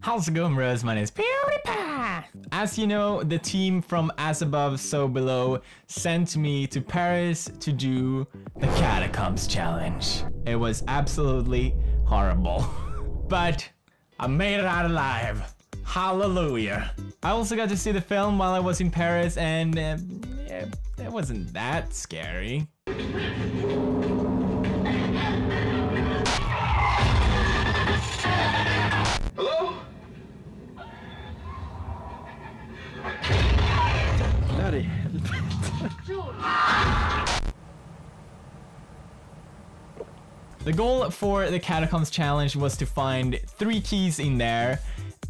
House of Gomebrez, my name is PewDiePie! As you know, the team from As Above, So Below sent me to Paris to do the Catacombs Challenge. It was absolutely horrible. But I made it out alive. Hallelujah! I also got to see the film while I was in Paris and yeah, it wasn't that scary. The goal for the Catacombs Challenge was to find 3 keys in there,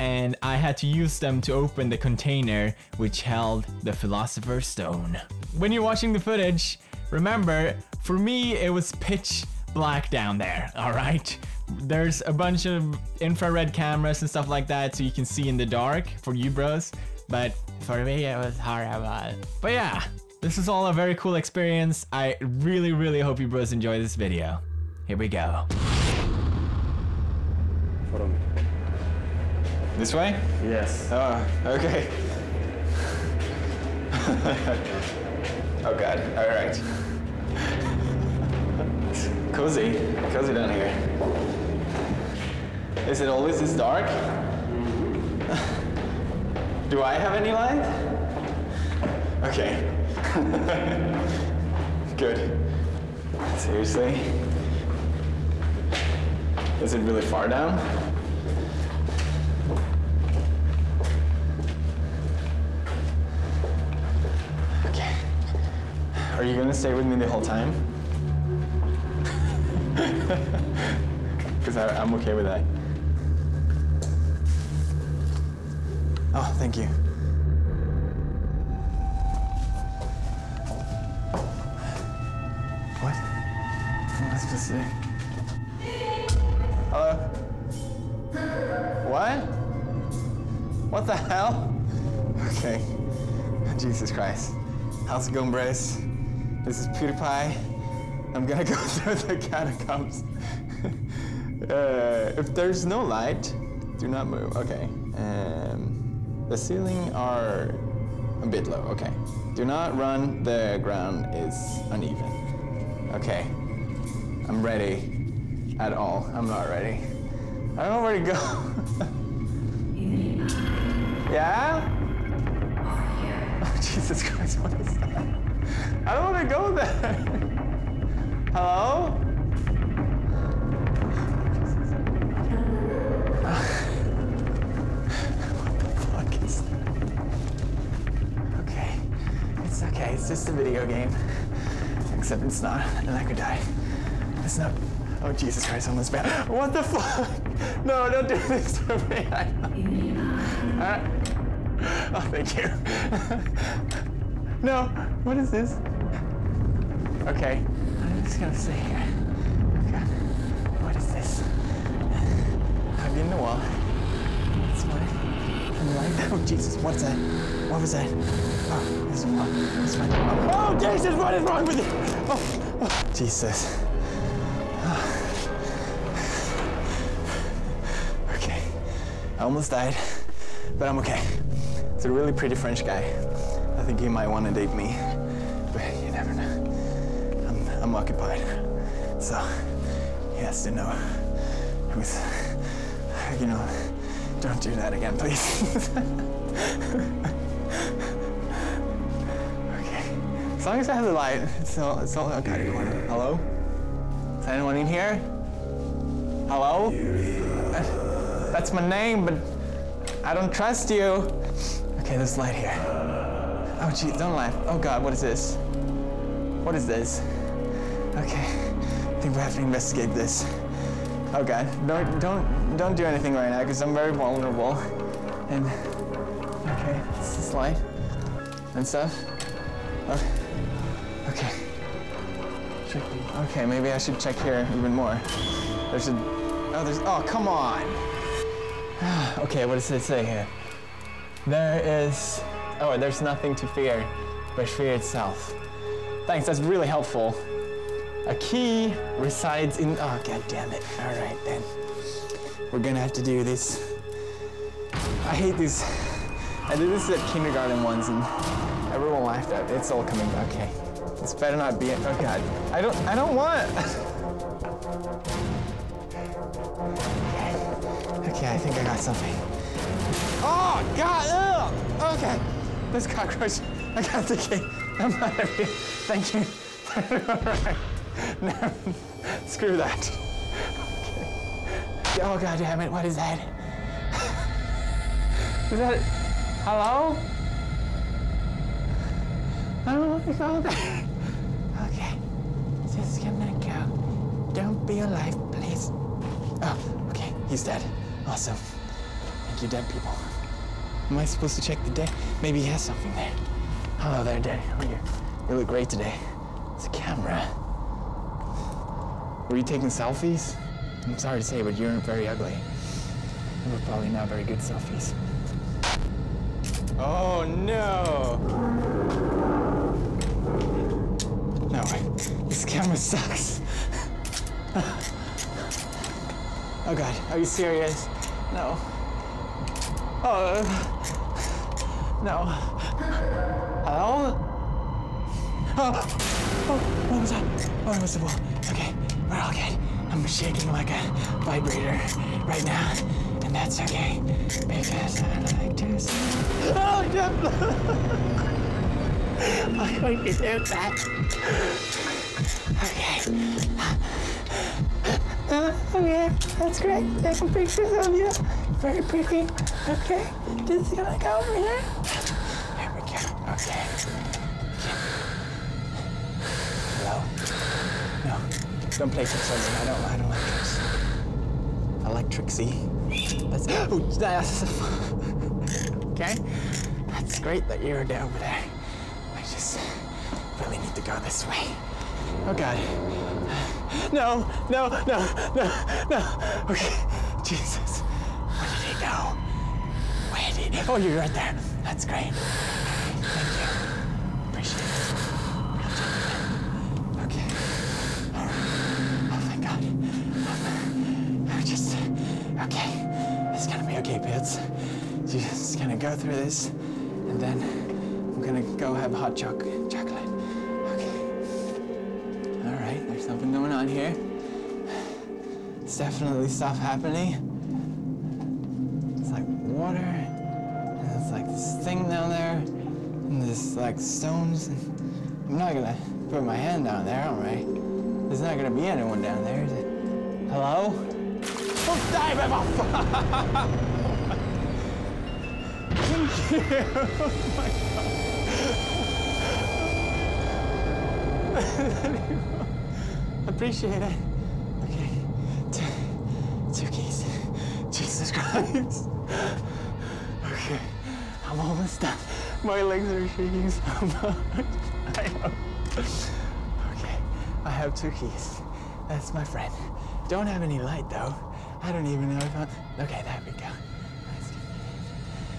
and I had to use them to open the container which held the Philosopher's Stone. When you're watching the footage, remember, for me it was pitch black down there, alright? There's a bunch of infrared cameras and stuff like that so you can see in the dark for you bros, but for me it was horrible. But yeah, this is all a very cool experience. I really, really hope you bros enjoy this video. Here we go. Follow me. This way? Yes. Oh, okay. Oh god, alright. Cozy, cozy down here. Is it always this dark? Do I have any light? Okay. Good. Seriously? Is it really far down? Okay. Are you gonna stay with me the whole time? Because I'm okay with that. Oh, thank you. What? What am I supposed to say? Hello? What? What the hell? Okay. Jesus Christ. House of Gomebrez. This is PewDiePie. I'm gonna go through the catacombs. If there's no light, do not move. Okay. The ceiling are a bit low. Okay. Do not run. The ground is uneven. Okay. I'm ready. At all. I'm not ready. I don't know where to go. Yeah? Oh, Jesus Christ, what is that? I don't want to go there. Hello? What the fuck is that? Okay. It's okay. It's just a video game. Except it's not, and I could die. It's not. Oh, Jesus Christ, I'm almost bad. What the fuck? No, don't do this to me. Oh, thank you. No, what is this? Okay, I'm just gonna stay here. Okay. What is this? I've been in the wall. That's what I'm like. Oh, Jesus, what's that? What was that? Oh, this one. This one. Oh, Jesus, what is wrong with you? Oh, oh. Jesus. Okay, I almost died, but I'm okay. It's a really pretty French guy. I think he might want to date me, but you never know. I'm occupied, so he has to know who's, you know, don't do that again, please. Okay, as long as I have the light, it's all okay. Hello? Anyone in here? Hello? That's my name, but I don't trust you. Okay, there's light here. Oh, geez, don't laugh. Oh, God, what is this? What is this? Okay, I think we have to investigate this. Oh, God, don't do anything right now, because I'm very vulnerable. And, okay, it's this light and stuff. Oh, okay. Okay, maybe I should check here even more. There's a... Oh, there's... Oh, come on! Okay, what does it say here? There is... Oh, there's nothing to fear but fear itself. Thanks, that's really helpful. A key resides in... Oh, god damn it. Alright, then. We're gonna have to do this. I hate these. I did this at kindergarten once and everyone laughed at it. It's all coming back. Okay. This better not be it. Oh god. I don't want it. Okay, I think I got something. Oh god! Ew. Okay. This cockroach. I got the key. I'm out of here. Thank you. Alright. No. Screw that. Okay. Oh god damn it, what is that? Is that it? Hello? I don't know what it's all that. Okay. Just gonna go. Don't be alive, please. Oh, okay. He's dead. Awesome. Thank you, dead people. Am I supposed to check the deck? Maybe he has something there. Hello there, Daddy. How are you? You look great today. It's a camera. Were you taking selfies? I'm sorry to say, but you're very ugly. You were probably not very good selfies. Oh no! No way. This camera sucks. Oh god, are you serious? No. Oh no. Hello? Oh, what was that? Oh, it was the wall. Okay, we're all good. I'm shaking like a vibrator right now, and that's okay because I like to see. Oh, no! I'm going to do that. Okay. Okay, that's great. Taking pictures of you. Very pretty. Okay, just gonna go over here. Okay. Hello? No. Don't play tricks on me. I don't like tricks. I like Trixie. That's okay. That's great that you're down over there. I just really need to go this way. Oh god. No, no, no, no, no. Okay. Jesus. Where did he go? Where did he? Oh, you're right there. That's great. Appreciate it. I'll take it. Okay. Oh my god. I'm just okay. It's gonna be okay, Pits. You're just gonna go through this, and then I'm gonna go have hot chocolate. Okay. All right. There's something going on here. It's definitely stuff happening. It's like water, and it's like this thing down there. And there's like stones, and I'm not gonna put my hand down there, all right? There's not gonna be anyone down there, is it? Hello? Oh, die, my motherfucker! Thank you! Oh my god! I appreciate it. Okay. Two keys. Jesus Christ. Okay. I'm almost done. My legs are shaking so much. I know. Okay, I have two keys. That's my friend. Don't have any light though. I don't even know if I'm. Okay, there we go. Nice.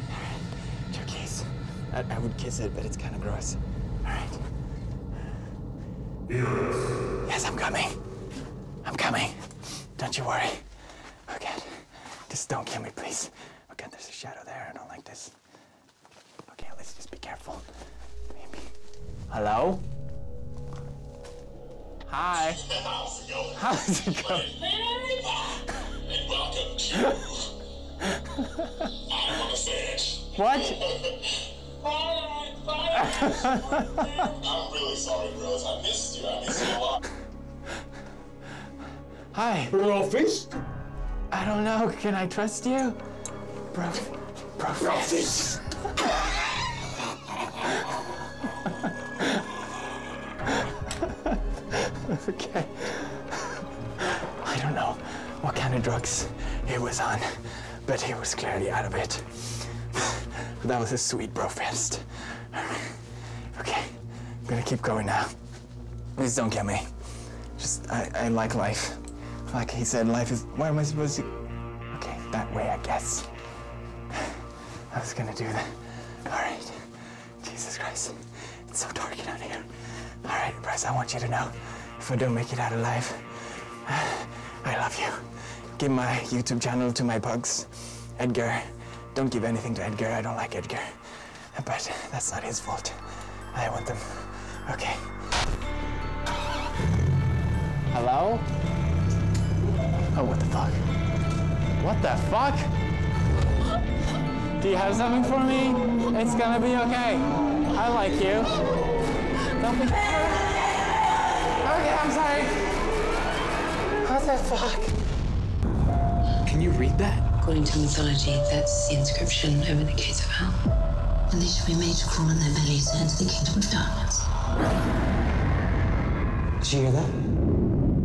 All right, two keys. I would kiss it, but it's kind of gross. All right. Yes, I'm coming. I'm coming. Don't you worry. Okay, just don't kill me, please. Okay, there's a shadow there. I don't like this. Let's just be careful. Maybe. Hello? Hi. How's it going? And welcome to. I want to say it. What? Bye. I'm really sorry, Rose. I missed you. I missed you a lot. Hi. Brofist? I don't know. Can I trust you? Brofist. Okay. I don't know what kind of drugs he was on, but he was clearly out of it. That was a sweet bro fest. Okay, I'm gonna keep going now. Please don't get me. Just, I like life. Like he said, life is, why am I supposed to? Okay, that way I guess. I was gonna do that. All right, Jesus Christ. It's so dark down here. All right, Bryce, I want you to know, if I don't make it out alive, I love you. Give my YouTube channel to my pugs, Edgar, Don't give anything to Edgar. I don't like Edgar. But that's not his fault. I want them. Okay. Hello? Oh, what the fuck? What the fuck? Do you have something for me? It's gonna be okay. I like you. Don't be... Okay, I'm sorry. What the fuck? Can you read that? According to mythology, that's the inscription over the gates of hell. And they shall be made to crawl on their bellies and enter the kingdom of darkness. Did you hear that?